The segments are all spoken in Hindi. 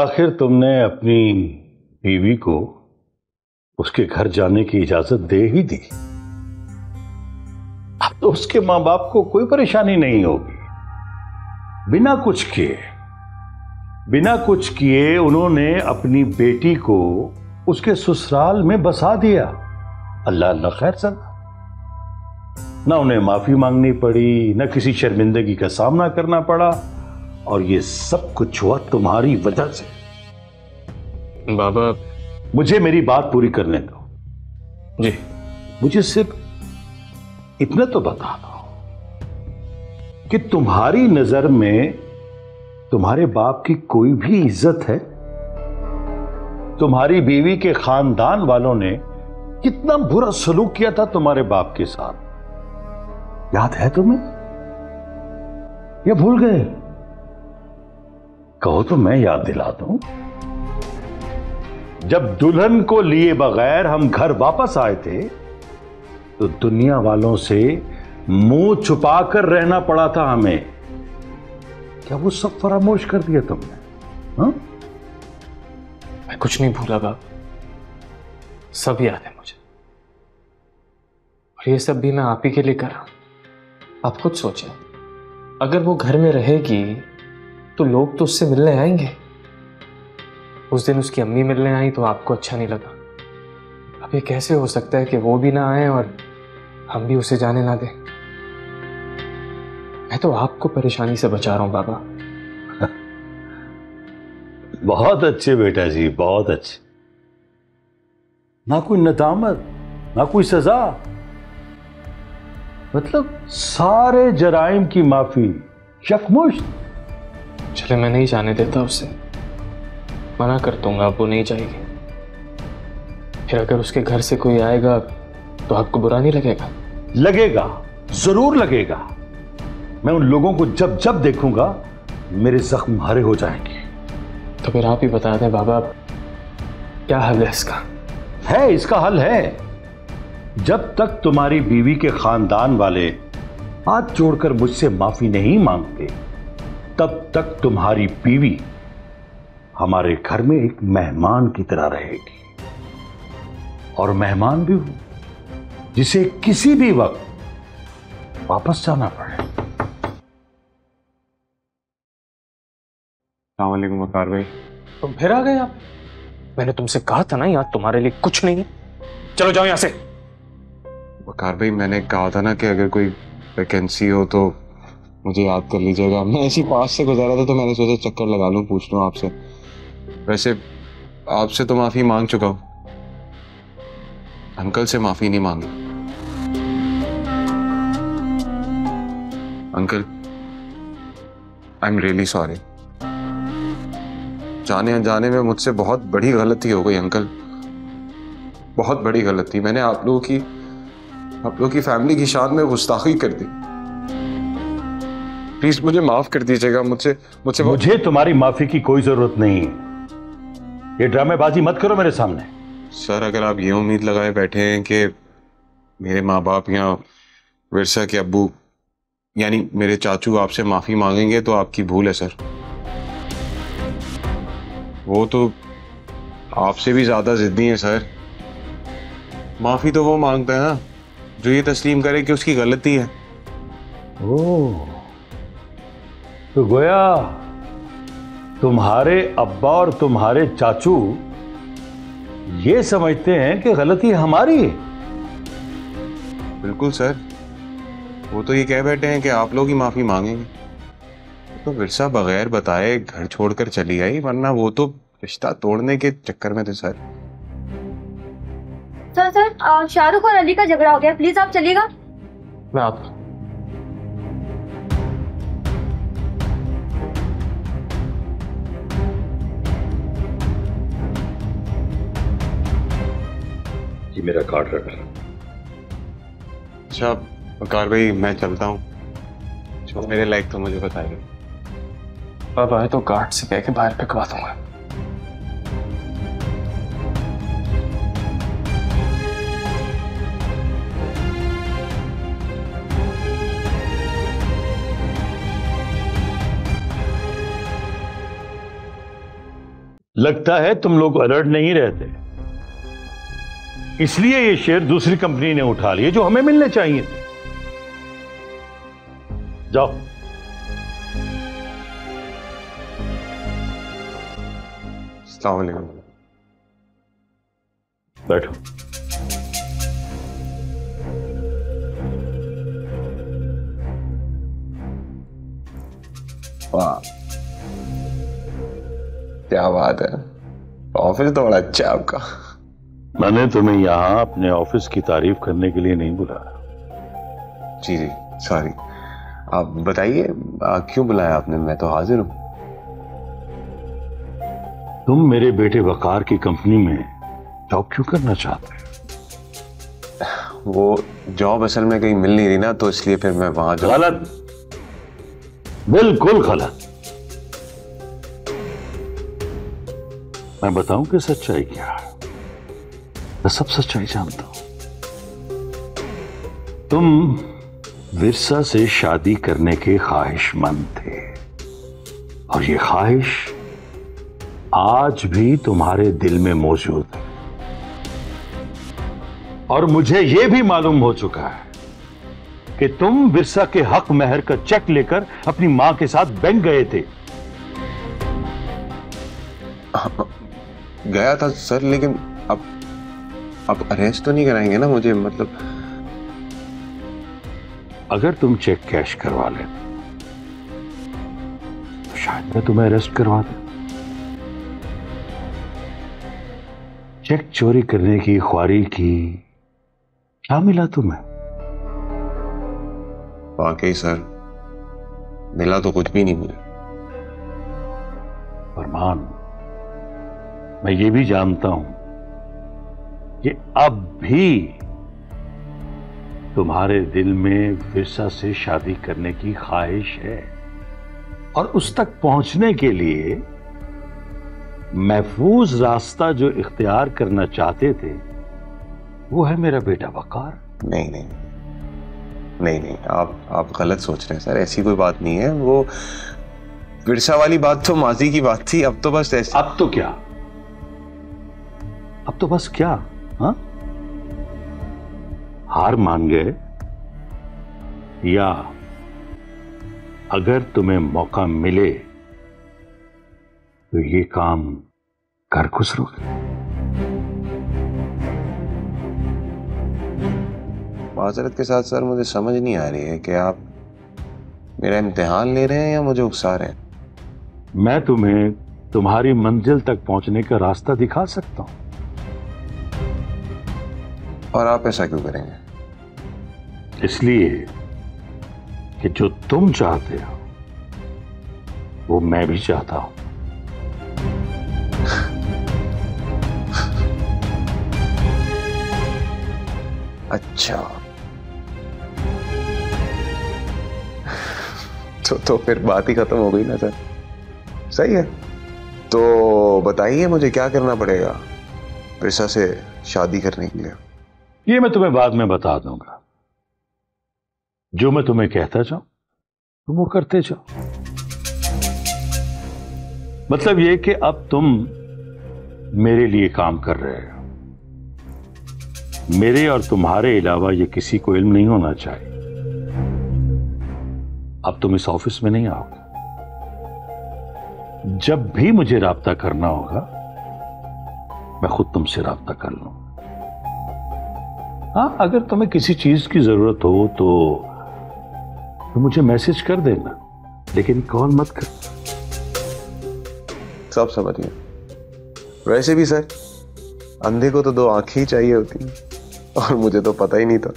आखिर तुमने अपनी बीवी को उसके घर जाने की इजाजत दे ही दी। अब तो उसके मां बाप को कोई परेशानी नहीं होगी। बिना कुछ किए उन्होंने अपनी बेटी को उसके ससुराल में बसा दिया। अल्लाह ना खैर सदा। ना उन्हें माफी मांगनी पड़ी, ना किसी शर्मिंदगी का सामना करना पड़ा, और ये सब कुछ हुआ तुम्हारी वजह से। बाबा, मुझे मेरी बात पूरी करने दो। जी, मुझे सिर्फ इतना तो बता दो कि तुम्हारी नजर में तुम्हारे बाप की कोई भी इज्जत है? तुम्हारी बीवी के खानदान वालों ने कितना बुरा सलूक किया था तुम्हारे बाप के साथ, याद है तुम्हें या भूल गए? कहो तो मैं याद दिला दूं। जब दुल्हन को लिए बगैर हम घर वापस आए थे तो दुनिया वालों से मुंह छुपाकर रहना पड़ा था हमें। क्या वो सब फरामोश कर दिया तुमने? हाँ? मैं कुछ नहीं भूला बाबा, सब याद है मुझे। और ये सब भी मैं आप ही के लिए कर रहा हूं। आप खुद सोचें, अगर वो घर में रहेगी तो लोग तो उससे मिलने आएंगे। उस दिन उसकी अम्मी मिलने आई तो आपको अच्छा नहीं लगा। अब ये कैसे हो सकता है कि वो भी ना आए और हम भी उसे जाने ना दें? मैं तो आपको परेशानी से बचा रहा हूं बाबा। बहुत अच्छे बेटा जी, बहुत अच्छे। ना कोई नदामत, ना कोई सजा, मतलब सारे जराइम की माफी यकमुश्त। चले, मैं नहीं जाने देता उसे, मना कर दूंगा। आपको नहीं जाएगी। फिर अगर उसके घर से कोई आएगा तो आपको बुरा नहीं लगेगा? लगेगा, जरूर लगेगा। मैं उन लोगों को जब जब देखूंगा मेरे जख्म हरे हो जाएंगे। तो फिर आप ही बता दें बाबा, क्या हल है इसका? है, इसका हल है। जब तक तुम्हारी बीवी के खानदान वाले हाथ जोड़कर मुझसे माफी नहीं मांगते तब तक तुम्हारी बीवी हमारे घर में एक मेहमान की तरह रहेगी। और मेहमान भी हो जिसे किसी भी वक्त वापस जाना पड़े। अस्सलाम वालेकुम वकार भाई। तुम फिर आ गए आप? मैंने तुमसे कहा था ना यहाँ तुम्हारे लिए कुछ नहीं है, चलो जाओ यहाँ से। वकार भाई, मैंने कहा था ना कि अगर कोई वैकेंसी हो तो मुझे याद कर लीजिएगा। मैं ऐसी पास से गुजारा था तो मैंने सोचा चक्कर लगा लूँ, पूछ लूँ आपसे। वैसे आपसे तो माफ़ी मांग चुका हूँ, अंकल से माफ़ी नहीं मांगी। Uncle, I am really sorry. जाने अनजाने में मुझसे बहुत बड़ी गलती हो गई अंकल, बहुत बड़ी गलती। मैंने आप लोगों की फैमिली की शान में गुस्ताखी कर दी। प्लीज मुझे माफ कर दीजिएगा। मुझे तुम्हारी माफी की कोई जरूरत नहीं है। ये ड्रामेबाजी मत करो मेरे सामने। सर, अगर आप ये उम्मीद लगाए बैठे हैं कि मेरे माँ बाप या विरसा के अब्बू यानी मेरे चाचू आपसे माफी मांगेंगे तो आपकी भूल है सर। वो तो आपसे भी ज्यादा जिद्दी है सर। माफी तो वो मांगता है ना जो ये तस्लीम करे कि उसकी गलती है। ओह, तो गोया तुम्हारे अब्बा और तुम्हारे चाचू ये समझते हैं कि गलती हमारी है। बिल्कुल सर, वो तो ये कह बैठे हैं कि आप लोग ही माफी मांगेंगे। तो विरसा बगैर बताए घर छोड़कर चली आई, वरना वो तो रिश्ता तोड़ने के चक्कर में थे सर। सर, शाहरुख और अली का झगड़ा हो गया, प्लीज आप चलिएगा। मैं आता हूँ। मेरा कार्ड रख। अच्छा वकार भाई, मैं चलता हूँ। जो मेरे लायक तो मुझे बताएगा। अब आए तो कार्ड से कह के बाहर फेंकवा दूंगा। लगता है तुम लोग अलर्ट नहीं रहते, इसलिए ये शेयर दूसरी कंपनी ने उठा लिए जो हमें मिलने चाहिए थे। जाओ। अस्सलाम वालेकुम। बैठो। वाह, क्या बात है, ऑफिस तो बड़ा अच्छा है आपका। मैंने तुम्हें यहाँ अपने ऑफिस की तारीफ करने के लिए नहीं बुलाया। जी जी, सॉरी। आप बताइए क्यों बुलाया आपने, मैं तो हाजिर हूँ। तुम मेरे बेटे वकार की कंपनी में जॉब क्यों करना चाहते हो? वो जॉब असल में कहीं मिल नहीं रही ना, तो इसलिए फिर मैं वहां जा। गलत, बिल्कुल गलत। मैं बताऊं कि सच्चाई क्या है? मैं सब सच्चाई जानता हूं। तुम विरसा से शादी करने के ख्वाहिशमंद थे और ये ख्वाहिश आज भी तुम्हारे दिल में मौजूद है। और मुझे ये भी मालूम हो चुका है कि तुम विरसा के हक महर का चेक लेकर अपनी मां के साथ बैंक गए थे। गया था सर, लेकिन अब अरेस्ट तो नहीं कराएंगे ना मुझे? मतलब अगर तुम चेक कैश करवा ले तो शायद मैं तुम्हें अरेस्ट करवा दे। चेक चोरी करने की ख्वारी की क्या मिला तुम्हें? वाकई सर, मिला तो कुछ भी नहीं मिला। फरमान, मैं ये भी जानता हूं कि अब भी तुम्हारे दिल में विरसा से शादी करने की ख्वाहिश है और उस तक पहुंचने के लिए महफूज रास्ता जो इख्तियार करना चाहते थे वो है मेरा बेटा वकार। नहीं नहीं नहीं नहीं, आप गलत सोच रहे हैं सर, ऐसी कोई बात नहीं है। वो विरसा वाली बात तो माजी की बात थी, अब तो बस ऐसे। अब तो बस क्या हा? हार मान गए, या अगर तुम्हें मौका मिले तो ये काम कर गुजरोगे। माजरत के साथ सर, मुझे समझ नहीं आ रही है कि आप मेरा इम्तिहान ले रहे हैं या मुझे उकसा रहे हैं। मैं तुम्हें तुम्हारी मंजिल तक पहुंचने का रास्ता दिखा सकता हूं। और आप ऐसा क्यों करेंगे? इसलिए कि जो तुम चाहते हो वो मैं भी चाहता हूं। अच्छा, तो फिर बात ही खत्म हो गई ना सर। सही है, तो बताइए मुझे क्या करना पड़ेगा विरसा से शादी करने के लिए? ये मैं तुम्हें बाद में बता दूंगा। जो मैं तुम्हें कहता जाऊं तुम वो करते जाओ। मतलब ये कि अब तुम मेरे लिए काम कर रहे हो। मेरे और तुम्हारे अलावा ये किसी को इल्म नहीं होना चाहिए। अब तुम इस ऑफिस में नहीं आओगे। जब भी मुझे राब्ता करना होगा मैं खुद तुमसे राब्ता कर लूंगा। हाँ, अगर तुम्हें किसी चीज की जरूरत हो तो मुझे मैसेज कर देना, लेकिन कॉल मत करना। सब समझिए। वैसे भी सर, अंधे को तो दो आंखें ही चाहिए होती, और मुझे तो पता ही नहीं था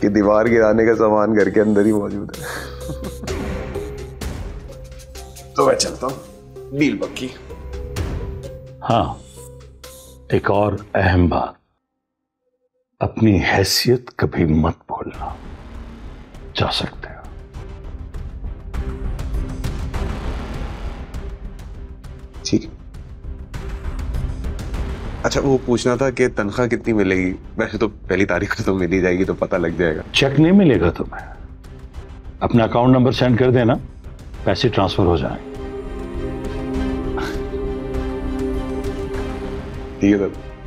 कि दीवार गिराने का सामान घर के अंदर ही मौजूद है। तो मैं चलता हूं, डील पक्की। हाँ, एक और अहम बात, अपनी हैसियत कभी मत भूलना। जा सकते हो। ठीक। अच्छा, वो पूछना था कि तनख्वाह कितनी मिलेगी? वैसे तो पहली तारीख को तो मिल ही जाएगी, तो पता लग जाएगा। चेक नहीं मिलेगा तुम्हें, अपना अकाउंट नंबर सेंड कर देना, पैसे ट्रांसफर हो जाएंगे। ठीक है सर।